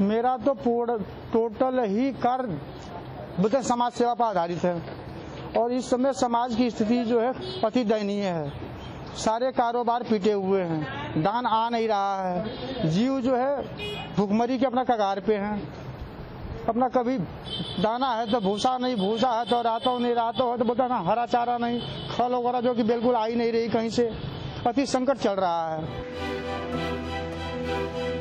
मेरा तो टोटल ही कार्य बुद्ध समाज सेवा पर आधारित है और इस समय समाज की स्थिति जो है अति दयनीय है। सारे कारोबार पीटे हुए हैं, दान आ नहीं रहा है, जीव जो है भुखमरी के अपना कगार पे हैं। अपना कभी दाना है तो भूसा नहीं, भूसा है तो रातों नहीं, रातों है तो बोलता ना हरा चारा नहीं, खल वगैरह जो कि बिल्कुल आ ही नहीं रही कहीं से। अति संकट चल रहा है।